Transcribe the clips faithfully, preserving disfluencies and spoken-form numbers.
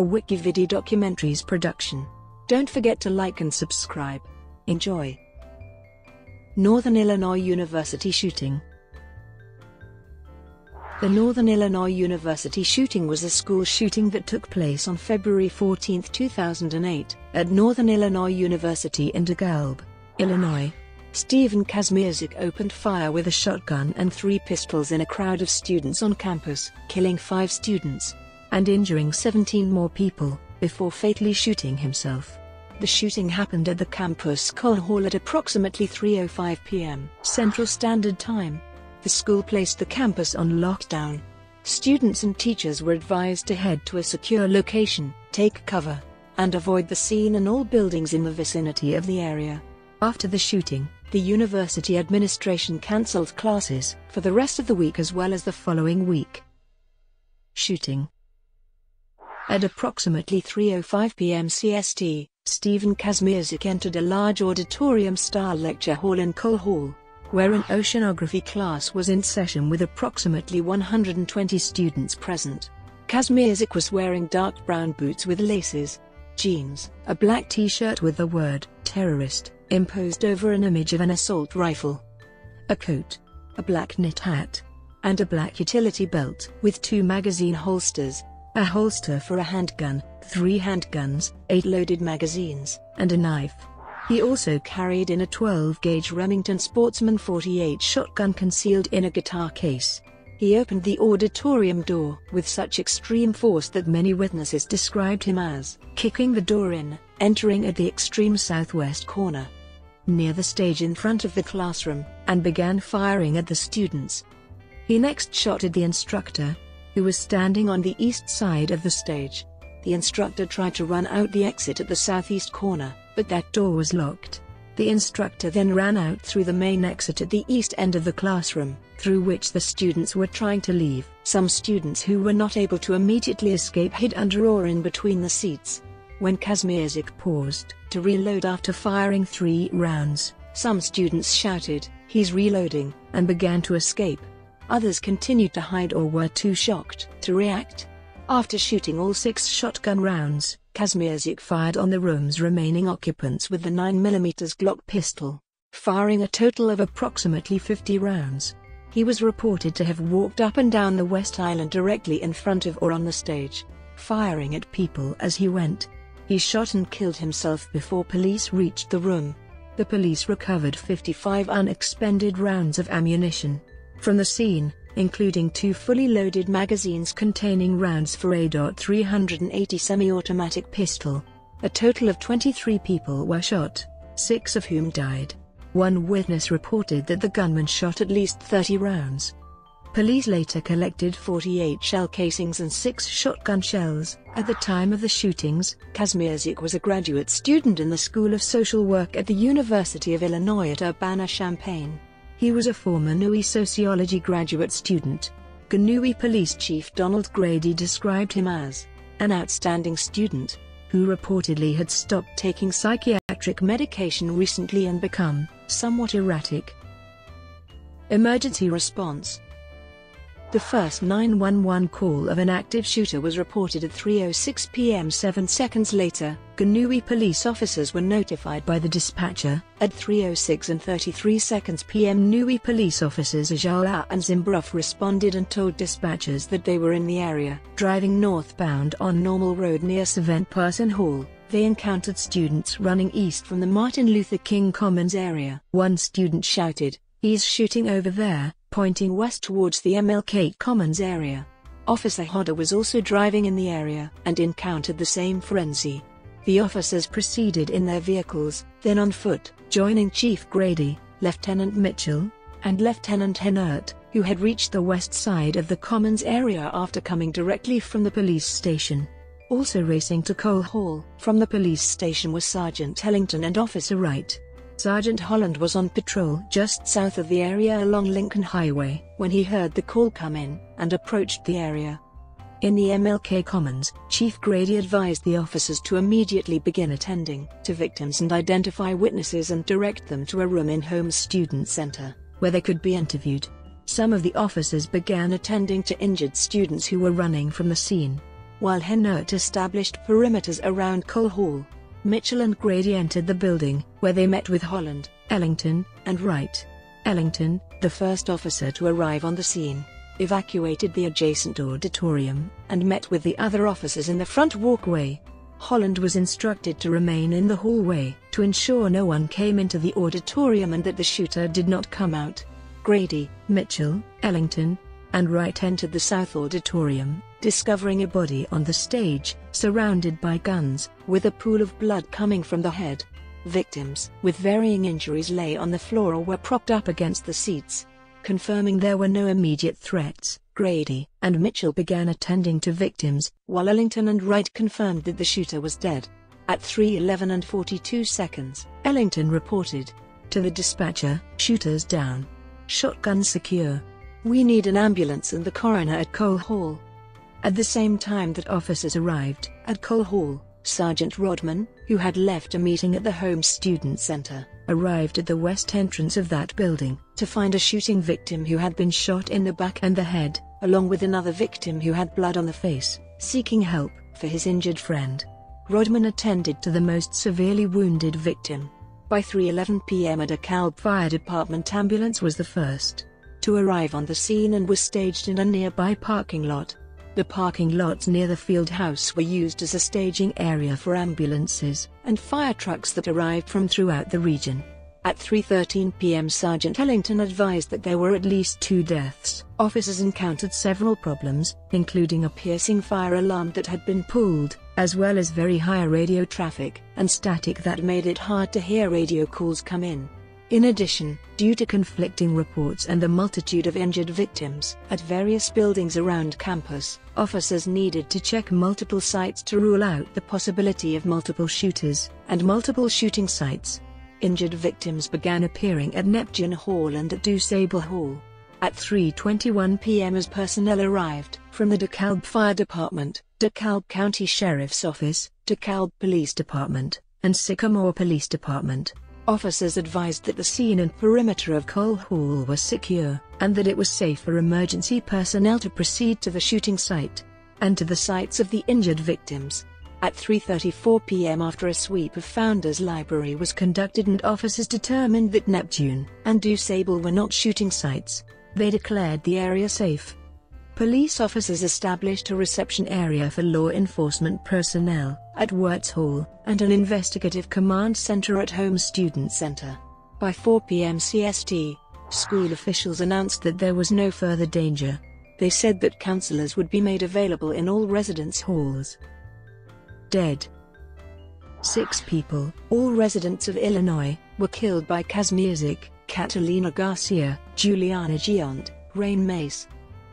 a WikiVidi documentaries production. Don't forget to like and subscribe. Enjoy. Northern Illinois University shooting. The Northern Illinois University shooting was a school shooting that took place on February fourteenth two thousand eight, at Northern Illinois University in DeKalb, Illinois. Steven Kazmierczak opened fire with a shotgun and three pistols in a crowd of students on campus, killing five students and injuring seventeen more people, before fatally shooting himself. The shooting happened at the campus Cole Hall at approximately three oh five p m Central Standard Time. The school placed the campus on lockdown. Students and teachers were advised to head to a secure location, take cover, and avoid the scene and all buildings in the vicinity of the area. After the shooting, the university administration cancelled classes for the rest of the week as well as the following week. Shooting. At approximately three oh five p m C S T, Steven Kazmierczak entered a large auditorium-style lecture hall in Cole Hall, where an oceanography class was in session with approximately one hundred twenty students present. Kazmierczak was wearing dark brown boots with laces, jeans, a black t-shirt with the word terrorist imposed over an image of an assault rifle, a coat, a black knit hat, and a black utility belt with two magazine holsters, a holster for a handgun, three handguns, eight loaded magazines, and a knife. He also carried in a twelve gauge Remington Sportsman forty-eight shotgun concealed in a guitar case. He opened the auditorium door with such extreme force that many witnesses described him as kicking the door in, entering at the extreme southwest corner, near the stage in front of the classroom, and began firing at the students. He next shot at the instructor, who was standing on the east side of the stage. The instructor tried to run out the exit at the southeast corner, but that door was locked. The instructor then ran out through the main exit at the east end of the classroom, through which the students were trying to leave. Some students who were not able to immediately escape hid under or in between the seats. When Kazmierczak paused to reload after firing three rounds, some students shouted, "He's reloading," and began to escape. Others continued to hide or were too shocked to react. After shooting all six shotgun rounds, Kazmierczak fired on the room's remaining occupants with the nine millimeter Glock pistol, firing a total of approximately fifty rounds. He was reported to have walked up and down the West Island directly in front of or on the stage, firing at people as he went. He shot and killed himself before police reached the room. The police recovered fifty-five unexpended rounds of ammunition from the scene, including two fully loaded magazines containing rounds for a three eighty semi-automatic pistol. A total of twenty-three people were shot, six of whom died. One witness reported that the gunman shot at least thirty rounds. Police later collected forty-eight shell casings and six shotgun shells. At the time of the shootings, Kazmierczak was a graduate student in the School of Social Work at the University of Illinois at Urbana-Champaign. He was a former G N U I sociology graduate student. G N U I Police Chief Donald Grady described him as an outstanding student, who reportedly had stopped taking psychiatric medication recently and become somewhat erratic. Emergency response. The first nine one one call of an active shooter was reported at three oh six p m Seven seconds later, G N U I police officers were notified by the dispatcher. At three oh six and thirty-three seconds p m G N U I police officers Ajala and Zimbroff responded and told dispatchers that they were in the area. Driving northbound on Normal Road near Savant Person Hall, they encountered students running east from the Martin Luther King Commons area. One student shouted, "He's shooting over there," pointing west towards the M L K Commons area. Officer Hodder was also driving in the area and encountered the same frenzy. The officers proceeded in their vehicles, then on foot, joining Chief Grady, Lieutenant Mitchell, and Lieutenant Hennert, who had reached the west side of the Commons area after coming directly from the police station. Also racing to Cole Hall from the police station was Sergeant Ellington and Officer Wright. Sergeant Holland was on patrol just south of the area along Lincoln Highway when he heard the call come in and approached the area. In the M L K Commons, Chief Grady advised the officers to immediately begin attending to victims and identify witnesses and direct them to a room in Holmes Student Center, where they could be interviewed. Some of the officers began attending to injured students who were running from the scene. While Hennert established perimeters around Cole Hall, Mitchell and Grady entered the building, where they met with Holland, Ellington, and Wright. Ellington, the first officer to arrive on the scene, evacuated the adjacent auditorium, and met with the other officers in the front walkway. Holland was instructed to remain in the hallway, to ensure no one came into the auditorium and that the shooter did not come out. Grady, Mitchell, Ellington, and Wright entered the south auditorium, discovering a body on the stage, surrounded by guns, with a pool of blood coming from the head. Victims with varying injuries lay on the floor or were propped up against the seats. Confirming there were no immediate threats, Grady and Mitchell began attending to victims, while Ellington and Wright confirmed that the shooter was dead. At three eleven and forty-two seconds, Ellington reported to the dispatcher, "Shooters down. Shotgun secure. We need an ambulance and the coroner at Cole Hall." At the same time that officers arrived at Cole Hall, Sergeant Rodman, who had left a meeting at the Home Student Center, arrived at the west entrance of that building to find a shooting victim who had been shot in the back and the head, along with another victim who had blood on the face, seeking help for his injured friend. Rodman attended to the most severely wounded victim. By three eleven p m a DeKalb Fire Department ambulance was the first to arrive on the scene and was staged in a nearby parking lot. The parking lots near the field house were used as a staging area for ambulances and fire trucks that arrived from throughout the region. At three thirteen p m Sergeant Ellington advised that there were at least two deaths. Officers encountered several problems, including a piercing fire alarm that had been pulled, as well as very high radio traffic and static that made it hard to hear radio calls come in. In addition, due to conflicting reports and the multitude of injured victims at various buildings around campus, officers needed to check multiple sites to rule out the possibility of multiple shooters, and multiple shooting sites. Injured victims began appearing at Neptune Hall and at DuSable Hall. At three twenty-one p m as personnel arrived from the DeKalb Fire Department, DeKalb County Sheriff's Office, DeKalb Police Department, and Sycamore Police Department, officers advised that the scene and perimeter of Cole Hall were secure, and that it was safe for emergency personnel to proceed to the shooting site, and to the sites of the injured victims. At three thirty-four p m after a sweep of Founders Library was conducted and officers determined that Neptune and DuSable were not shooting sites, they declared the area safe. Police officers established a reception area for law enforcement personnel at Wirtz Hall, and an investigative command center at Home Student Center. By four p m C S T, school officials announced that there was no further danger. They said that counselors would be made available in all residence halls. Dead. Six people, all residents of Illinois, were killed by Kazmierczak, Catalina Garcia, Juliana Giant, Rain Mace,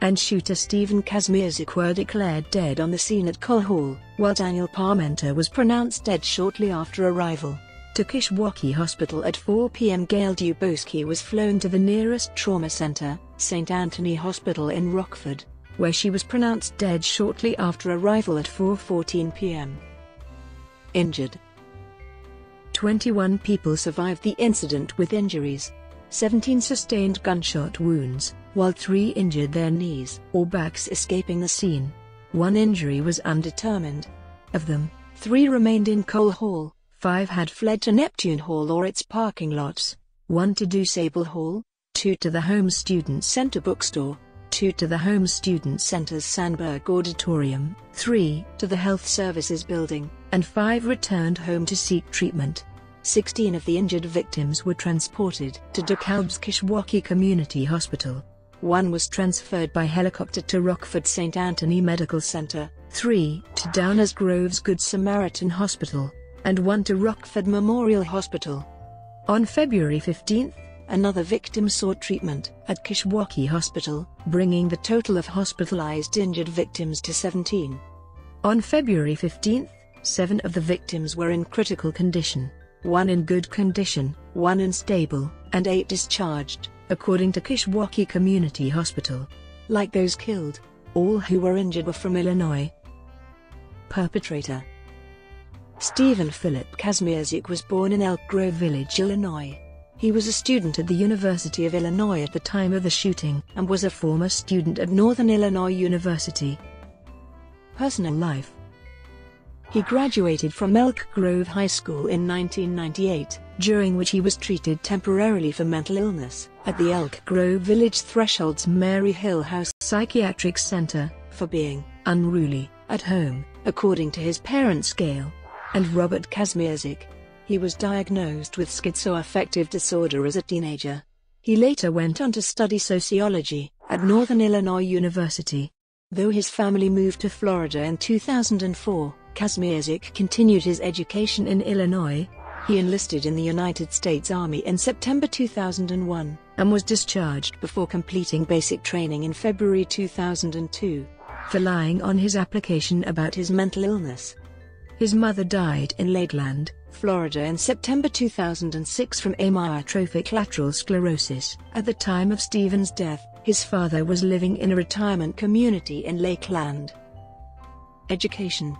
and shooter Steven Kazmierczak were declared dead on the scene at Cole Hall, while Daniel Parmenter was pronounced dead shortly after arrival to Kishwaukee Hospital at four p m Gail Dubowski was flown to the nearest trauma center, Saint Anthony Hospital in Rockford, where she was pronounced dead shortly after arrival at four fourteen p m Injured. twenty-one people survived the incident with injuries. seventeen sustained gunshot wounds, while three injured their knees or backs escaping the scene. One injury was undetermined. Of them, three remained in Cole Hall, five had fled to Neptune Hall or its parking lots, one to DuSable Hall, two to the Home Student Center bookstore, two to the Home Student Center's Sandberg Auditorium, three to the Health Services Building, and five returned home to seek treatment. sixteen of the injured victims were transported to DeKalb's Kishwaukee Community Hospital. One was transferred by helicopter to Rockford Saint Anthony Medical Center, three to Downers Grove's Good Samaritan Hospital, and one to Rockford Memorial Hospital. On February fifteenth, another victim sought treatment at Kishwaukee Hospital, bringing the total of hospitalized injured victims to seventeen. On February fifteenth, seven of the victims were in critical condition, one in good condition, one unstable, and eight discharged, according to Kishwaukee Community Hospital. Like those killed, all who were injured were from Illinois. Perpetrator. Steven Philip Kazmierczak was born in Elk Grove Village, Illinois. He was a student at the University of Illinois at the time of the shooting and was a former student at Northern Illinois University. Personal life. He graduated from Elk Grove High School in nineteen ninety-eight, during which he was treated temporarily for mental illness at the Elk Grove Village Threshold's Mary Hill House Psychiatric Center, for being unruly at home, according to his parents Gail and Robert Kazmierczak. He was diagnosed with schizoaffective disorder as a teenager. He later went on to study sociology at Northern Illinois University. Though his family moved to Florida in two thousand four, Kazmierczak continued his education in Illinois. He enlisted in the United States Army in September two thousand one, and was discharged before completing basic training in February two thousand two, for lying on his application about his mental illness. His mother died in Lakeland, Florida in September two thousand six from amyotrophic lateral sclerosis. At the time of Steven's death, his father was living in a retirement community in Lakeland. Education.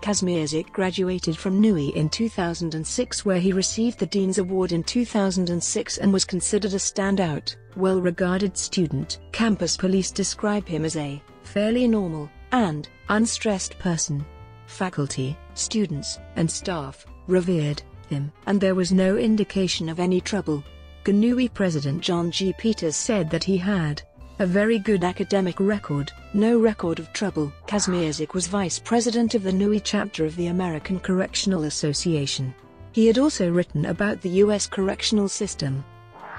Kazmierczak graduated from N U I in two thousand six, where he received the Dean's Award in two thousand six and was considered a standout, well-regarded student. Campus police describe him as a fairly normal and unstressed person. Faculty, students, and staff revered him, and there was no indication of any trouble. G N U I President John G. Peters said that he had a very good academic record, no record of trouble. Kazmierczak was vice president of the N U I chapter of the American Correctional Association. He had also written about the U S correctional system,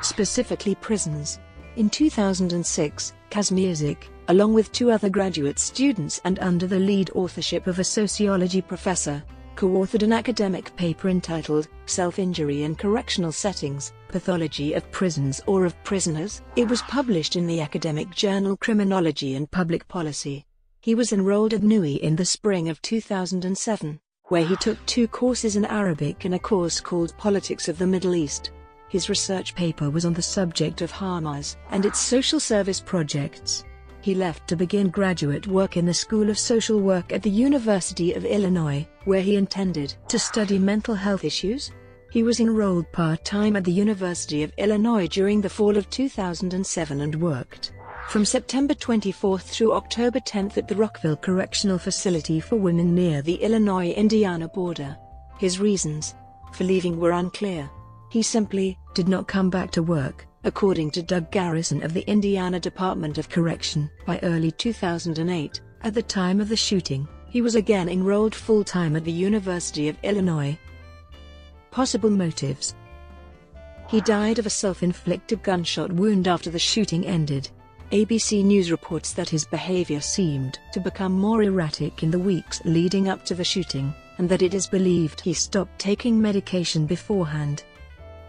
specifically prisons. In two thousand six, Kazmierczak, along with two other graduate students and under the lead authorship of a sociology professor, co-authored an academic paper entitled Self-Injury in Correctional Settings, Pathology of Prisons or of Prisoners. It was published in the academic journal Criminology and Public Policy. He was enrolled at N U I in the spring of two thousand seven, where he took two courses in Arabic and a course called Politics of the Middle East. His research paper was on the subject of Hamas and its social service projects. He left to begin graduate work in the School of Social Work at the University of Illinois, where he intended to study mental health issues. He was enrolled part-time at the University of Illinois during the fall of two thousand seven and worked from September twenty-fourth through October tenth at the Rockville Correctional Facility for Women near the Illinois-Indiana border. His reasons for leaving were unclear. He simply did not come back to work, according to Doug Garrison of the Indiana Department of Correction. By early two thousand eight, at the time of the shooting, he was again enrolled full-time at the University of Illinois. Possible motives. He died of a self-inflicted gunshot wound after the shooting ended. A B C News reports that his behavior seemed to become more erratic in the weeks leading up to the shooting, and that it is believed he stopped taking medication beforehand.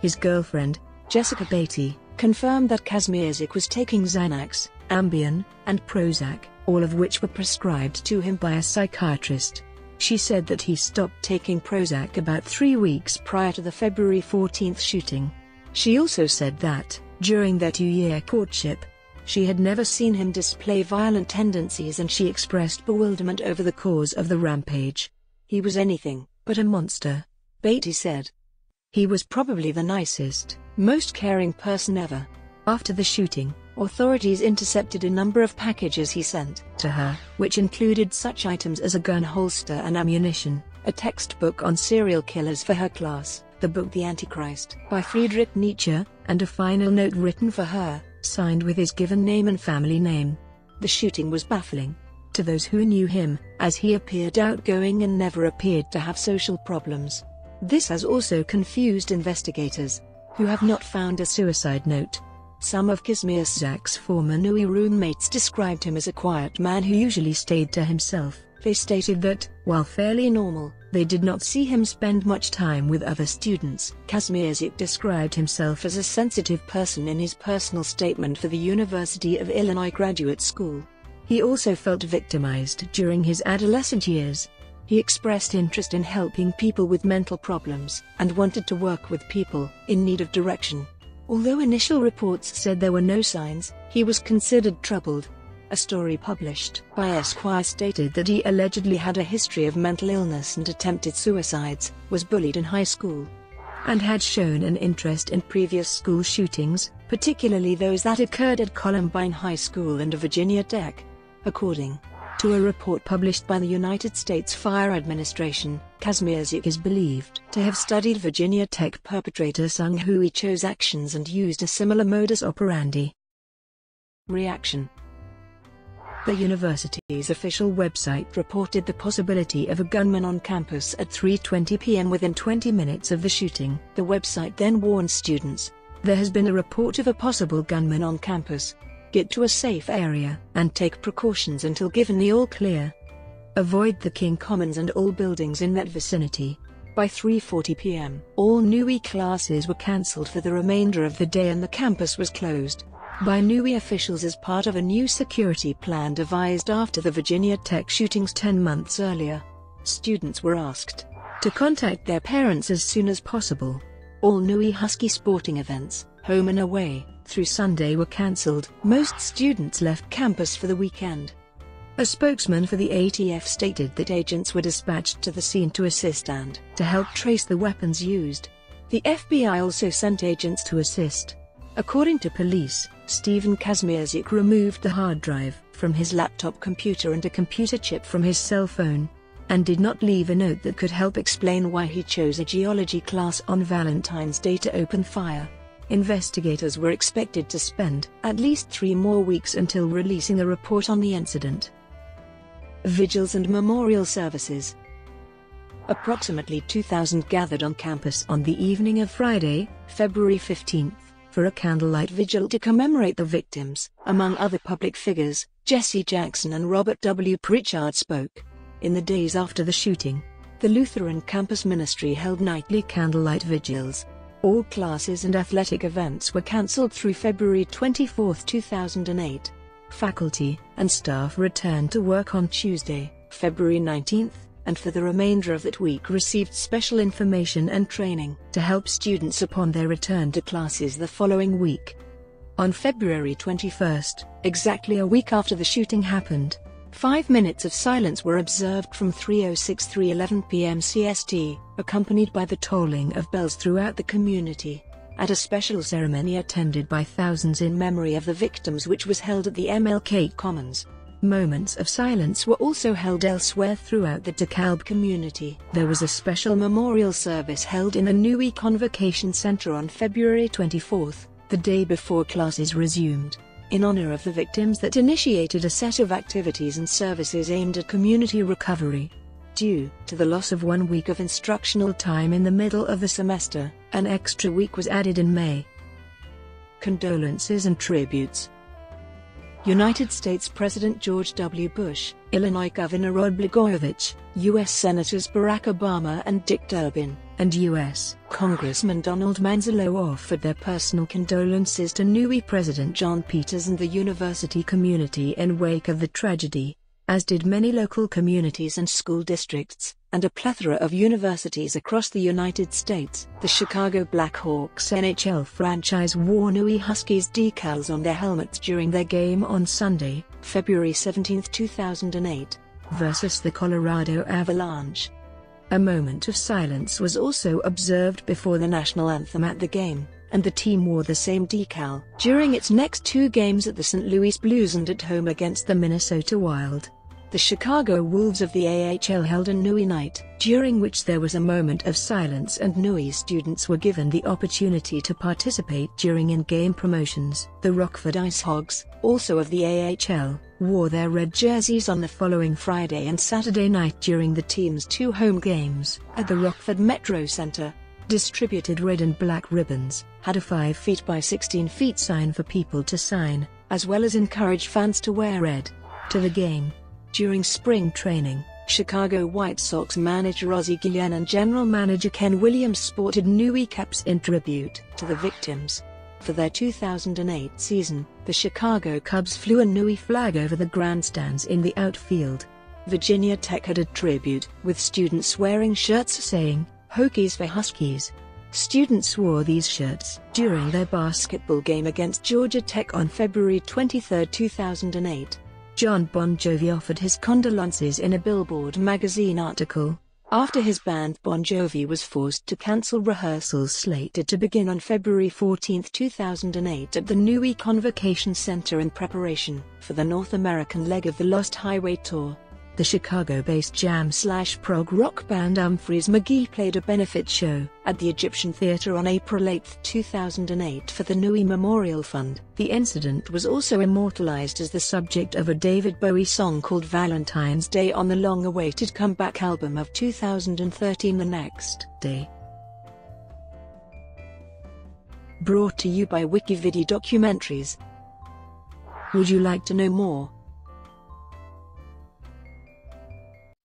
His girlfriend, Jessica Beatty, confirmed that Kazmierczak was taking Xanax, Ambien, and Prozac, all of which were prescribed to him by a psychiatrist. She said that he stopped taking Prozac about three weeks prior to the February fourteenth shooting. She also said that, during their two-year courtship, she had never seen him display violent tendencies, and she expressed bewilderment over the cause of the rampage. He was anything but a monster, Beatty said. He was probably the nicest, most caring person ever. After the shooting, authorities intercepted a number of packages he sent to her, which included such items as a gun holster and ammunition, a textbook on serial killers for her class, the book The Antichrist by Friedrich Nietzsche, and a final note written for her, signed with his given name and family name. The shooting was baffling to those who knew him, as he appeared outgoing and never appeared to have social problems. This has also confused investigators, who have not found a suicide note. Some of Kazmierczak's former N U I roommates described him as a quiet man who usually stayed to himself. They stated that, while fairly normal, they did not see him spend much time with other students. Kazmierczak described himself as a sensitive person in his personal statement for the University of Illinois Graduate School. He also felt victimized during his adolescent years. He expressed interest in helping people with mental problems, and wanted to work with people in need of direction. Although initial reports said there were no signs, he was considered troubled. A story published by Esquire stated that he allegedly had a history of mental illness and attempted suicides, was bullied in high school, and had shown an interest in previous school shootings, particularly those that occurred at Columbine High School and Virginia Tech. According To a report published by the United States Fire Administration, Kazmierczak is believed to have studied Virginia Tech perpetrator Sung Hui Cho's actions and used a similar modus operandi. Reaction. The university's official website reported the possibility of a gunman on campus at three twenty p m within twenty minutes of the shooting. The website then warned students, "There has been a report of a possible gunman on campus. Get to a safe area and take precautions until given the all clear. Avoid the King Commons and all buildings in that vicinity." By three forty p m, all N U I classes were cancelled for the remainder of the day and the campus was closed by N U I officials as part of a new security plan devised after the Virginia Tech shootings ten months earlier. Students were asked to contact their parents as soon as possible. All N U I Husky sporting events, home and away, through Sunday were cancelled. Most students left campus for the weekend. A spokesman for the A T F stated that agents were dispatched to the scene to assist and to help trace the weapons used. The F B I also sent agents to assist. According to police, Steven Kazmierczak removed the hard drive from his laptop computer and a computer chip from his cell phone, and did not leave a note that could help explain why he chose a geology class on Valentine's Day to open fire. Investigators were expected to spend at least three more weeks until releasing a report on the incident. Vigils and memorial services. Approximately two thousand gathered on campus on the evening of Friday, February fifteenth, for a candlelight vigil to commemorate the victims. Among other public figures, Jesse Jackson and Robert W. Pritchard spoke. In the days after the shooting, the Lutheran campus ministry held nightly candlelight vigils. All classes and athletic events were cancelled through February twenty-fourth, two thousand eight. Faculty and staff returned to work on Tuesday, February nineteenth, and for the remainder of that week received special information and training to help students upon their return to classes the following week. On February twenty-first, exactly a week after the shooting happened, five minutes of silence were observed from three oh six to three eleven p m C S T, accompanied by the tolling of bells throughout the community, at a special ceremony attended by thousands in memory of the victims which was held at the M L K Commons. Moments of silence were also held elsewhere throughout the DeKalb community. There was a special memorial service held in the N U I Convocation Center on February twenty-fourth, the day before classes resumed, in honor of the victims that initiated a set of activities and services aimed at community recovery. Due to the loss of one week of instructional time in the middle of the semester, an extra week was added in May. Condolences and tributes. United States President George W. Bush, Illinois Governor Rod Blagojevich, U S Senators Barack Obama and Dick Durbin, and U S Congressman Donald Manzillo offered their personal condolences to N U I President John Peters and the university community in wake of the tragedy, as did many local communities and school districts, and a plethora of universities across the United States. The Chicago Blackhawks N H L franchise wore N U I Huskies decals on their helmets during their game on Sunday, February seventeenth, two thousand eight, versus the Colorado Avalanche. A moment of silence was also observed before the national anthem at the game, and the team wore the same decal. During its next two games at the Saint Louis Blues and at home against the Minnesota Wild, the Chicago Wolves of the A H L held a N U I night, during which there was a moment of silence and N U I students were given the opportunity to participate during in-game promotions. The Rockford Ice Hogs, also of the A H L, wore their red jerseys on the following Friday and Saturday night during the team's two home games. At the Rockford Metro Center, distributed red and black ribbons, had a five feet by sixteen feet sign for people to sign, as well as encouraged fans to wear red to the game. During spring training, Chicago White Sox manager Ozzie Guillen and general manager Ken Williams sported N U I caps in tribute to the victims. For their two thousand eight season, the Chicago Cubs flew a N U I flag over the grandstands in the outfield. Virginia Tech had a tribute, with students wearing shirts saying, "Hokies for Huskies." Students wore these shirts during their basketball game against Georgia Tech on February twenty-third, two thousand eight. John Bon Jovi offered his condolences in a Billboard magazine article, After his band Bon Jovi was forced to cancel rehearsals slated to begin on February fourteenth two thousand eight at the Newey Convocation Center in preparation for the North American leg of the Lost Highway Tour, the Chicago-based jam-slash-prog rock band Humphreys McGee played a benefit show at the Egyptian Theater on April eighth two thousand eight for the Newey Memorial Fund. The incident was also immortalized as the subject of a David Bowie song called Valentine's Day on the long-awaited comeback album of two thousand thirteen The Next Day. Brought to you by WikiVidi Documentaries. Would you like to know more?